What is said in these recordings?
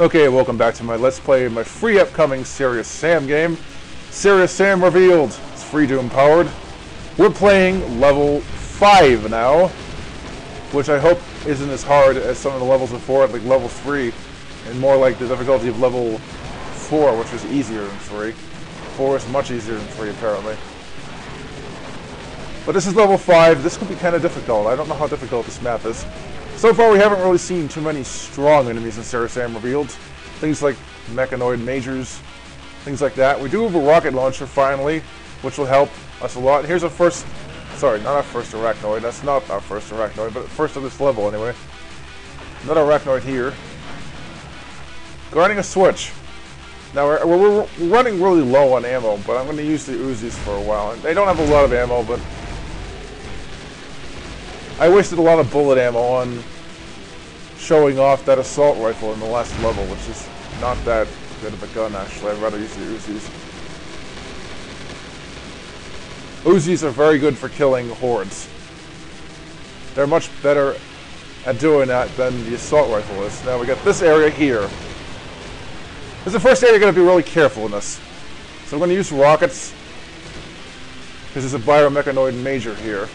Okay, welcome back to my Let's Play, my free upcoming Serious Sam game. Serious Sam Revealed. It's free Doom-powered. We're playing level 5 now, which I hope isn't as hard as some of the levels before, like level 3, and more like the difficulty of level 4, which is easier than 3. 4 is much easier than 3, apparently. But this is level 5. This could be kind of difficult. I don't know how difficult this map is. So far, we haven't really seen too many strong enemies in Sirius Sam Revealed. Things like mechanoid majors, things like that. We do have a rocket launcher, finally, which will help us a lot. Here's our first... Sorry, not our first arachnoid. That's not our first arachnoid, but first of this level, anyway. Another arachnoid here. Guarding a switch. Now, we're running really low on ammo, but I'm going to use the Uzis for a while. They don't have a lot of ammo, but... I wasted a lot of bullet ammo on showing off that assault rifle in the last level, which is not that good of a gun, actually. I'd rather use the Uzis. Uzis are very good for killing hordes. They're much better at doing that than the assault rifle is. Now we got this area here. This is the first area you're going to be really careful in this. So I'm going to use rockets, because there's a biomechanoid major here.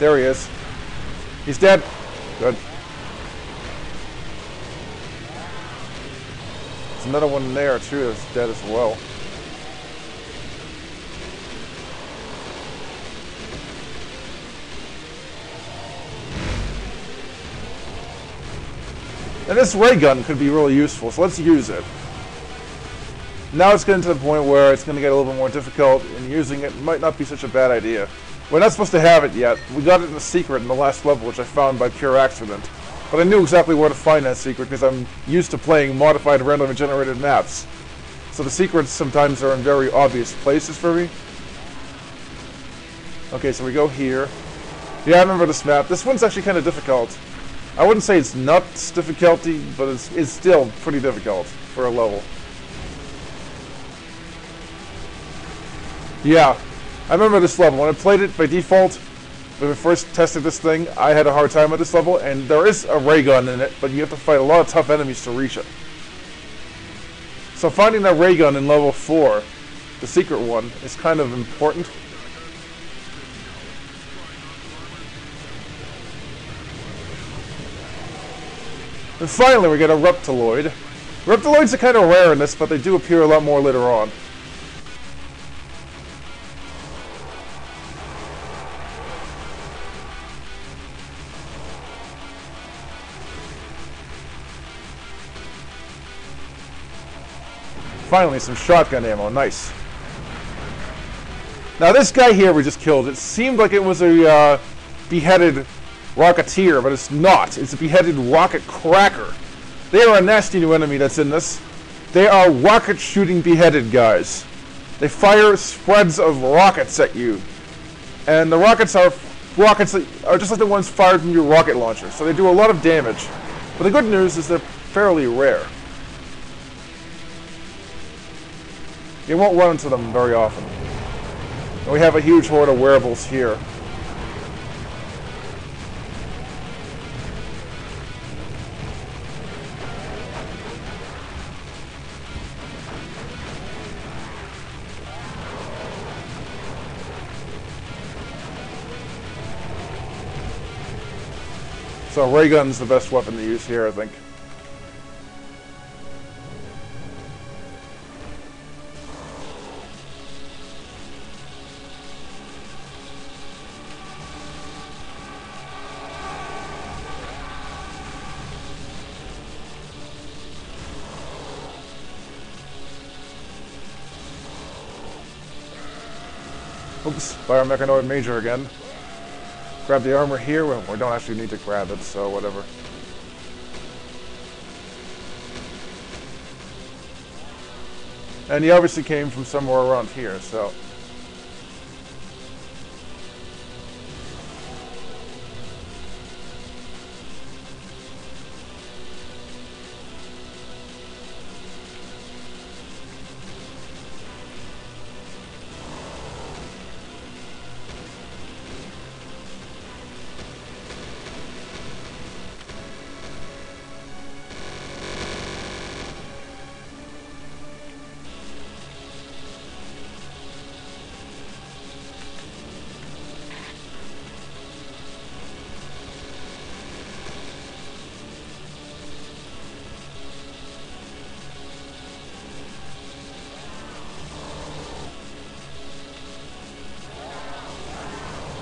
There he is. He's dead. Good. There's another one there, too, that's dead as well. And this ray gun could be really useful, so let's use it. Now it's getting to the point where it's going to get a little bit more difficult, and using it might not be such a bad idea. We're not supposed to have it yet. We got it in a secret in the last level, which I found by pure accident. But I knew exactly where to find that secret because I'm used to playing modified randomly generated maps. So the secrets sometimes are in very obvious places for me. Okay, so we go here. Yeah, I remember this map. This one's actually kind of difficult. I wouldn't say it's nuts difficulty, but it's still pretty difficult for a level. Yeah. I remember this level. When I played it by default, when I first tested this thing, I had a hard time with this level, and there is a ray gun in it, but you have to fight a lot of tough enemies to reach it. So finding that ray gun in level 4, the secret one, is kind of important. And finally we get a reptiloid. Reptiloids are kind of rare in this, but they do appear a lot more later on. Finally, some shotgun ammo. Nice. Now, this guy here we just killed. It seemed like it was a beheaded rocketeer, but it's not. It's a beheaded rocket cracker. They are a nasty new enemy that's in this. They are rocket-shooting beheaded guys. They fire spreads of rockets at you. And the rockets that are just like the ones fired from your rocket launcher, so they do a lot of damage. But the good news is they're fairly rare. You won't run into them very often. And we have a huge horde of werewolves here. So ray gun's the best weapon to use here, I think. Oops, biomechanoid major again. Grab the armor here. We don't actually need to grab it, so whatever. And he obviously came from somewhere around here, so...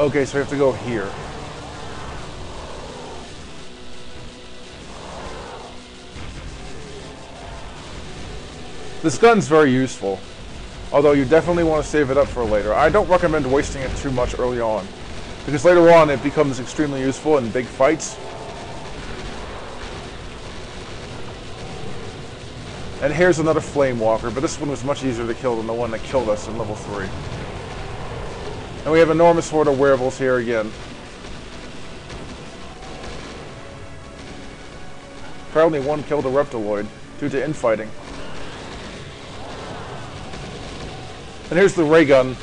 Okay, so we have to go here. This gun's very useful, although you definitely want to save it up for later. I don't recommend wasting it too much early on, because later on it becomes extremely useful in big fights. And here's another flame walker, but this one was much easier to kill than the one that killed us in level 3. And we have an enormous horde of werewolves here again. Apparently one killed a reptiloid due to infighting. And here's the ray gun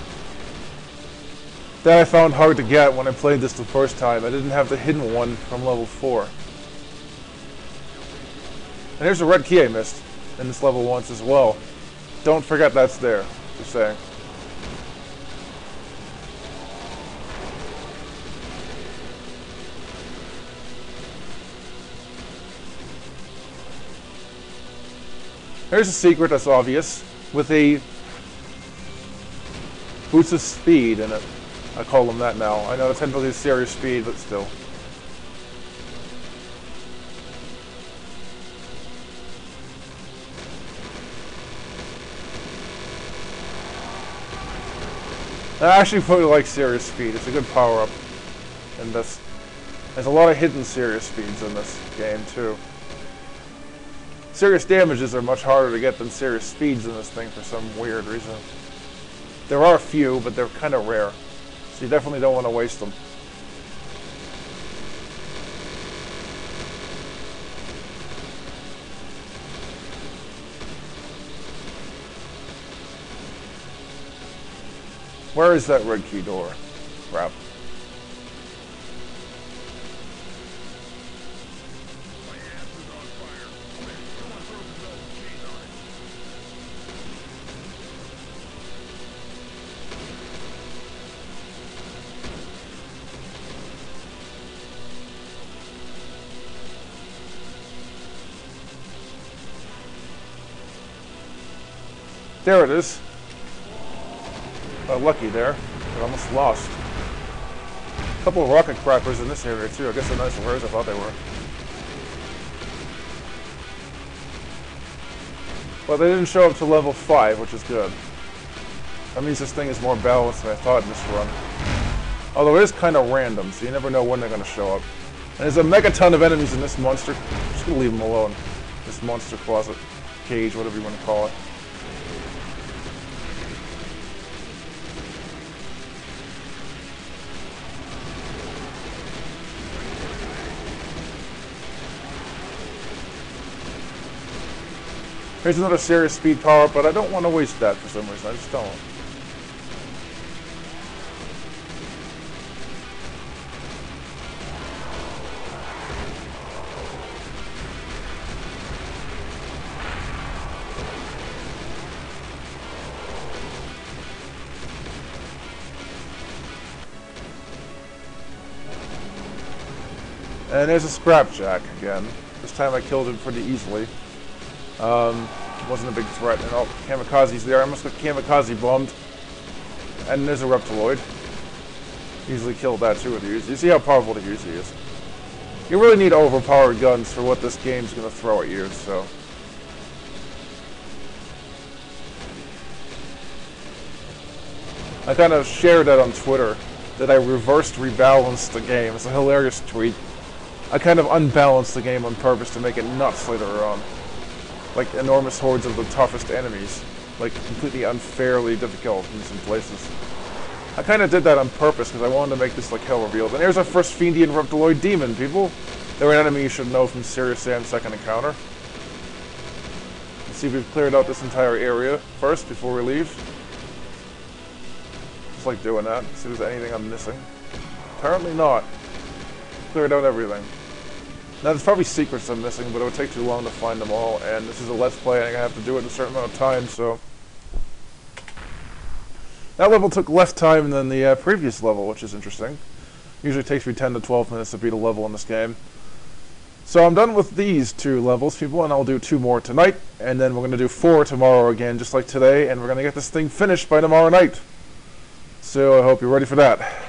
that I found hard to get when I played this the first time. I didn't have the hidden one from level 4. And here's a red key I missed in this level once as well. Don't forget that's there, just saying. Here's a secret that's obvious with a boots of speed in it. I call them that now. I know it's technically serious speed, but still. I actually really like serious speed. It's a good power-up in this. There's a lot of hidden serious speeds in this game, too. Serious damages are much harder to get than serious speeds in this thing for some weird reason. There are a few, but they're kind of rare, so you definitely don't want to waste them. Where is that red key door? Crap. There it is. Lucky there, but almost lost. A couple of rocket crackers in this area too. I guess they're not as rare as I thought they were. Well, they didn't show up to level 5, which is good. That means this thing is more balanced than I thought in this run. Although it is kind of random, so you never know when they're going to show up. And there's a megaton of enemies in this monster. I'm just going to leave them alone. This monster closet, cage, whatever you want to call it. Here's another serious speed power, but I don't want to waste that for some reason. I just don't. And there's a scrapjack again. This time I killed him pretty easily. Wasn't a big threat, and oh, Kamikaze's there. I must have Kamikaze bombed. And there's a reptiloid. Easily killed that too with the Uzis. You see how powerful the Uzi is. You really need overpowered guns for what this game's gonna throw at you, so. I kind of shared that on Twitter, that I reversed rebalanced the game. It's a hilarious tweet. I kind of unbalanced the game on purpose to make it nuts later on. Like enormous hordes of the toughest enemies, like completely unfairly difficult in some places. I kind of did that on purpose because I wanted to make this like hell revealed. And here's our first Fiendian Reptiloid demon, people. They're an enemy you should know from Sirius Sam's second encounter. Let's see if we've cleared out this entire area first before we leave. Just like doing that. See if there's anything I'm missing. Apparently not. Cleared out everything. Now, there's probably secrets I'm missing, but it would take too long to find them all, and this is a Let's Play, and I have to do it in a certain amount of time, so... That level took less time than the previous level, which is interesting. Usually takes me 10 to 12 minutes to beat a level in this game. So I'm done with these 2 levels, people, and I'll do 2 more tonight, and then we're going to do 4 tomorrow again, just like today, and we're going to get this thing finished by tomorrow night. So I hope you're ready for that.